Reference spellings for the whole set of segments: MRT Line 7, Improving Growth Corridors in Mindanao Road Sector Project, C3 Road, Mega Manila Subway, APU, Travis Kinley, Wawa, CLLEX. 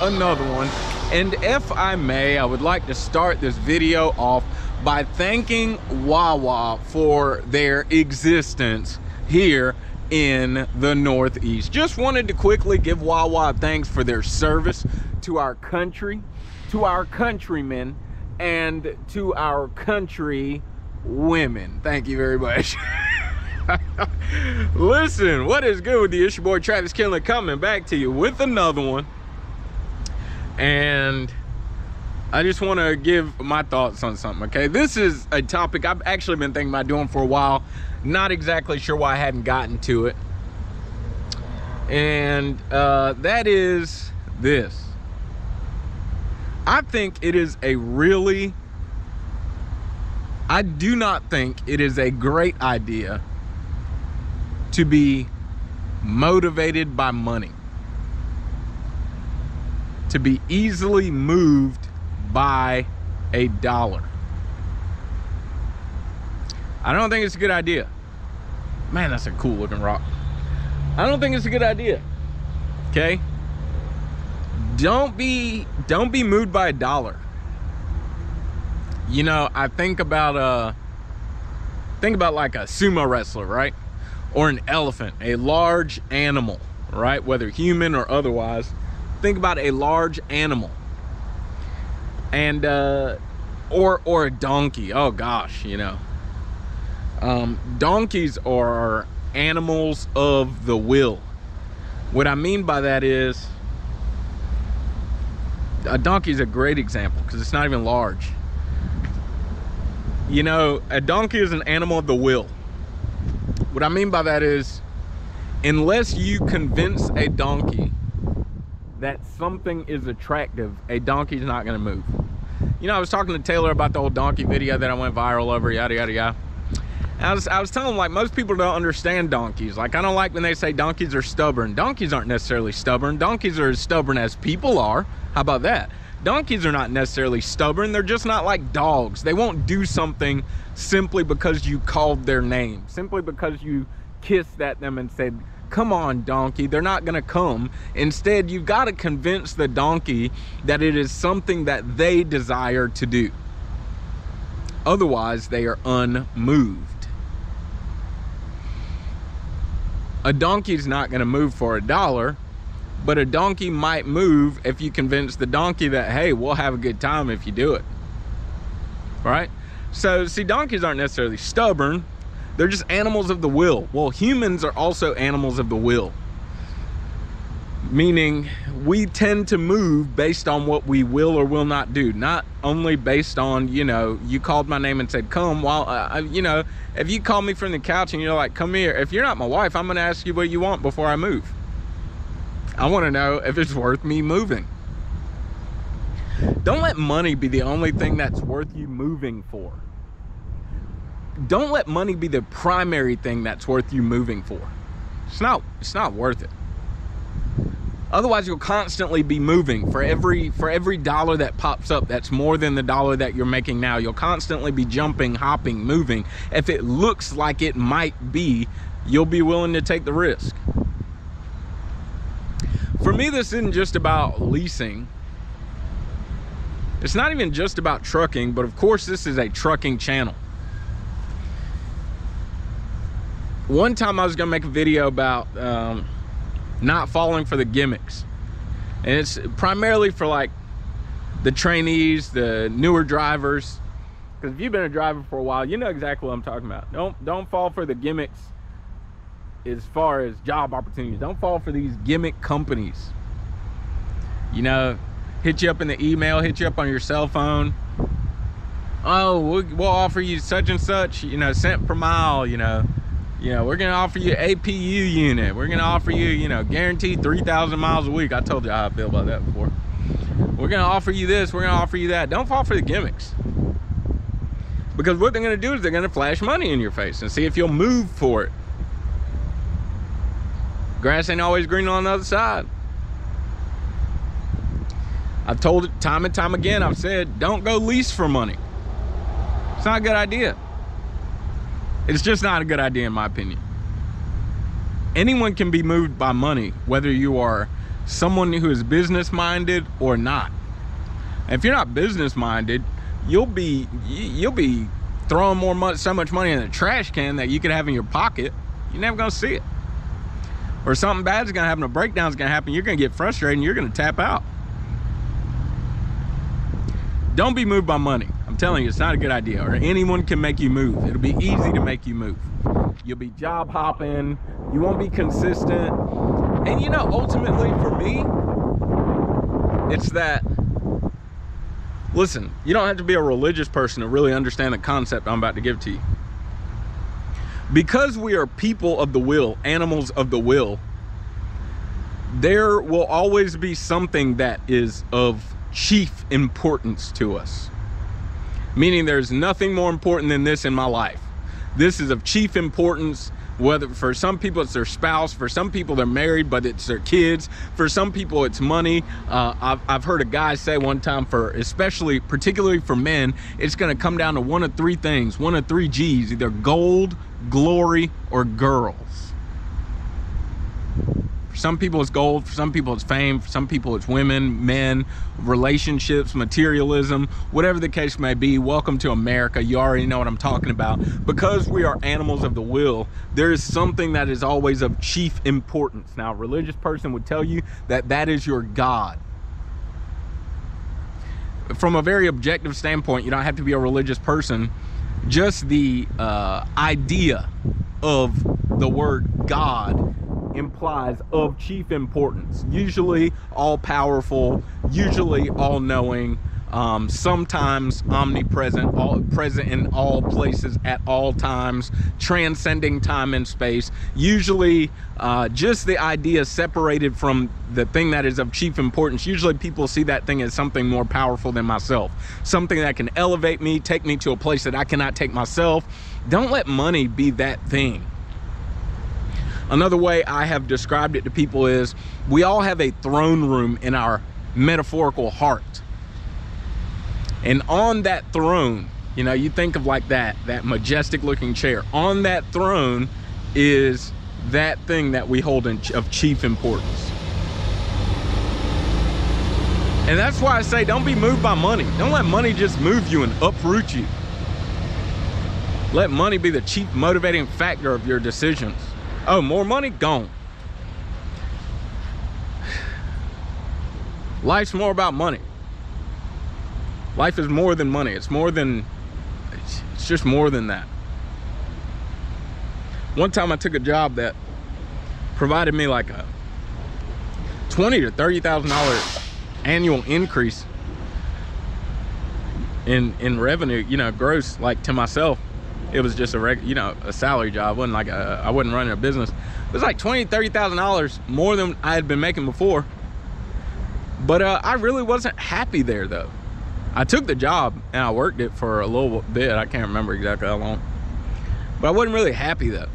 another one. And if I may, I would like to start this video off by thanking Wawa for their existence here in the Northeast. Just wanted to quickly give Wawa thanks for their service to our country, to our countrymen, and to our country women. Thank you very much. Listen, what is good with you? It's your boy Travis Kinley coming back to you with another one. And I just want to give my thoughts on something, okay? This is a topic I've actually been thinking about doing for a while. Not exactly sure why I hadn't gotten to it. And that is this. I think it is a really... I do not think it is a great idea to be motivated by money, to be easily moved by a dollar. I don't think it's a good idea. Man, that's a cool looking rock. I don't think it's a good idea, okay? Don't be moved by a dollar. You know, I think about like a sumo wrestler, right? Or an elephant, a large animal, right? Whether human or otherwise, think about a large animal. And or a donkey. Oh gosh, you know, donkeys are animals of the will. What I mean by that is, a donkey is a great example because it's not even large. You know, a donkey is an animal of the will. What I mean by that is, unless you convince a donkey that something is attractive, a donkey's not going to move. You know, I was talking to Taylor about the old donkey video that I went viral over, yada, yada, yada. And I was telling him, like, most people don't understand donkeys. Like, I don't like when they say donkeys are stubborn. Donkeys aren't necessarily stubborn. Donkeys are as stubborn as people are. How about that? Donkeys are not necessarily stubborn. They're just not like dogs. They won't do something simply because you called their name, simply because you kissed at them and said, "Come on, donkey." They're not gonna come. Instead, you've got to convince the donkey that it is something that they desire to do. Otherwise, they are unmoved. A donkey's not gonna move for a dollar. But a donkey might move if you convince the donkey that, hey, we'll have a good time if you do it, right? So, see, donkeys aren't necessarily stubborn. They're just animals of the will. Well, humans are also animals of the will, meaning we tend to move based on what we will or will not do, not only based on, you know, you called my name and said, come, while, you know, if you call me from the couch and you're like, come here, if you're not my wife, I'm going to ask you what you want before I move. I want to know if it's worth me moving. Don't let money be the only thing that's worth you moving for. Don't let money be the primary thing that's worth you moving for. It's not worth it. Otherwise, you'll constantly be moving. For every dollar that pops up that's more than the dollar that you're making now, you'll constantly be jumping, hopping, moving. If it looks like it might be, you'll be willing to take the risk. For me, this isn't just about leasing. It's not even just about trucking, but of course this is a trucking channel. One time I was gonna make a video about not falling for the gimmicks. And it's primarily for like the trainees, the newer drivers. Because if you've been a driver for a while, you know exactly what I'm talking about. Don't fall for the gimmicks. As far as job opportunities, don't fall for these gimmick companies. You know, hit you up in the email, hit you up on your cell phone. Oh, we'll offer you such and such, you know, cent per mile, you know, we're gonna offer you APU unit, we're gonna offer you, you know, guaranteed 3,000 miles a week. I told you how I feel about that before. We're gonna offer you this, we're gonna offer you that. Don't fall for the gimmicks, because what they're gonna do is they're gonna flash money in your face and see if you'll move for it. Grass ain't always green on the other side. I've told it time and time again. I've said, don't go lease for money. It's not a good idea. It's just not a good idea in my opinion. Anyone can be moved by money, whether you are someone who is business-minded or not. If you're not business-minded, you'll be throwing so much money in a trash can that you could have in your pocket. You're never gonna see it. Or something bad's gonna happen, a breakdown's gonna happen, you're gonna get frustrated and you're gonna tap out. Don't be moved by money. I'm telling you, it's not a good idea. Or anyone can make you move. It'll be easy to make you move. You'll be job hopping, you won't be consistent. And you know, ultimately for me, it's that, listen, you don't have to be a religious person to really understand the concept I'm about to give to you. Because we are people of the will, animals of the will, there will always be something that is of chief importance to us. Meaning there's nothing more important than this in my life. This is of chief importance. Whether for some people it's their spouse, for some people they're married but it's their kids, for some people it's money. I've heard a guy say one time, particularly for men, it's going to come down to one of three things, one of three G's: either gold, glory, or girls. For some people it's gold, for some people it's fame, for some people it's women, men, relationships, materialism, whatever the case may be. Welcome to America. You already know what I'm talking about. Because we are animals of the will, there is something that is always of chief importance. Now, a religious person would tell you that that is your God. From a very objective standpoint, you don't have to be a religious person. Just the idea of the word God implies of chief importance, usually all-powerful, usually all-knowing, sometimes omnipresent, present in all places at all times, transcending time and space, usually just the idea separated from the thing that is of chief importance. Usually people see that thing as something more powerful than myself, something that can elevate me, take me to a place that I cannot take myself. Don't let money be that thing. Another way I have described it to people is we all have a throne room in our metaphorical heart. And on that throne, you know, you think of like that majestic looking chair. On that throne is that thing that we hold of chief importance. And that's why I say don't be moved by money. Don't let money just move you and uproot you. Let money be the chief motivating factor of your decisions. Oh, more money? Gone. Life's more about money. Life is more than money. It's just more than that. One time I took a job that provided me like a $20,000 to $30,000 annual increase in revenue, you know, gross, like to myself. It was just a salary job. Wasn't like I wasn't running a business. It was like $20,000, $30,000 more than I had been making before. But I really wasn't happy there though. I took the job and I worked it for a little bit. I can't remember exactly how long. But I wasn't really happy though.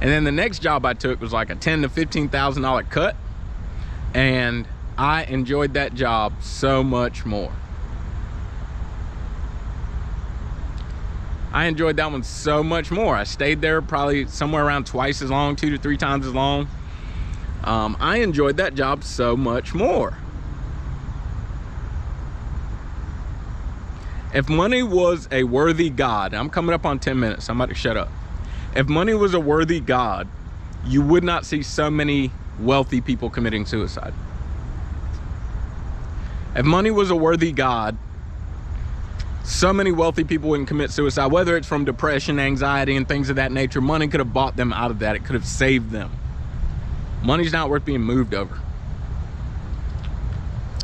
And then the next job I took was like a $10,000 to $15,000 cut. And I enjoyed that job so much more. I enjoyed that one so much more. I stayed there probably somewhere around twice as long, 2 to 3 times as long. I enjoyed that job so much more. If money was a worthy God, I'm coming up on 10 minutes, so I'm about to shut up. If money was a worthy God, you would not see so many wealthy people committing suicide. If money was a worthy God, so many wealthy people wouldn't commit suicide, whether it's from depression, anxiety, and things of that nature. Money could have bought them out of that. It could have saved them. Money's not worth being moved over.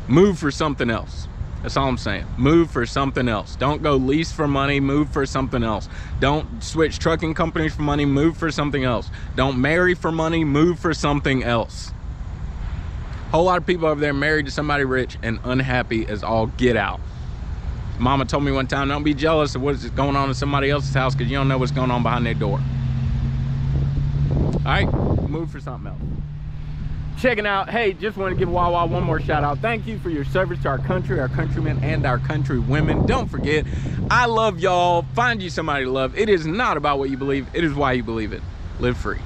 Move for something else. That's all I'm saying. Move for something else. Don't go lease for money. Move for something else. Don't switch trucking companies for money. Move for something else. Don't marry for money. Move for something else. Whole lot of people over there married to somebody rich and unhappy as all get out. Mama told me one time, don't be jealous of what's going on in somebody else's house because you don't know what's going on behind their door. All right, move for something else. Checking out, hey, just want to give Wawa one more shout out. Thank you for your service to our country, our countrymen, and our countrywomen. Don't forget, I love y'all. Find you somebody to love. It is not about what you believe. It is why you believe it. Live free.